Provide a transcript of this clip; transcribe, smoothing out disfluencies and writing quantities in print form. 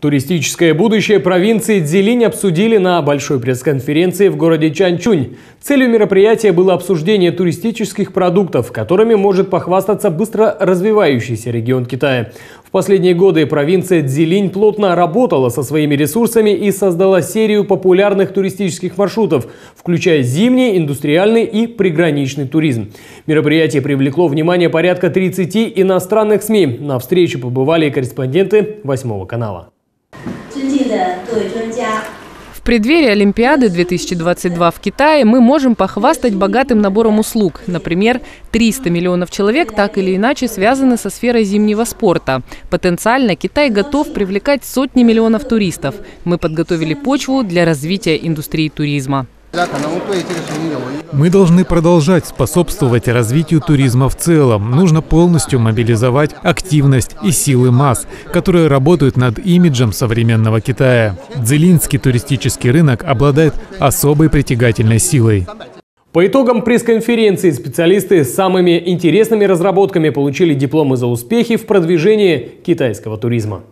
Туристическое будущее провинции Цзилинь обсудили на большой пресс-конференции в городе Чанчунь. Целью мероприятия было обсуждение туристических продуктов, которыми может похвастаться быстро развивающийся регион Китая. В последние годы провинция Цзилинь плотно работала со своими ресурсами и создала серию популярных туристических маршрутов, включая зимний, индустриальный и приграничный туризм. Мероприятие привлекло внимание порядка 30 иностранных СМИ. На встрече побывали корреспонденты 8 канала. В преддверии Олимпиады 2022 в Китае мы можем похвастать богатым набором услуг. Например, 300 миллионов человек так или иначе связаны со сферой зимнего спорта. Потенциально Китай готов привлекать сотни миллионов туристов. Мы подготовили почву для развития индустрии туризма. Мы должны продолжать способствовать развитию туризма в целом. Нужно полностью мобилизовать активность и силы масс, которые работают над имиджем современного Китая. Цзилинский туристический рынок обладает особой притягательной силой. По итогам пресс-конференции специалисты с самыми интересными разработками получили дипломы за успехи в продвижении китайского туризма.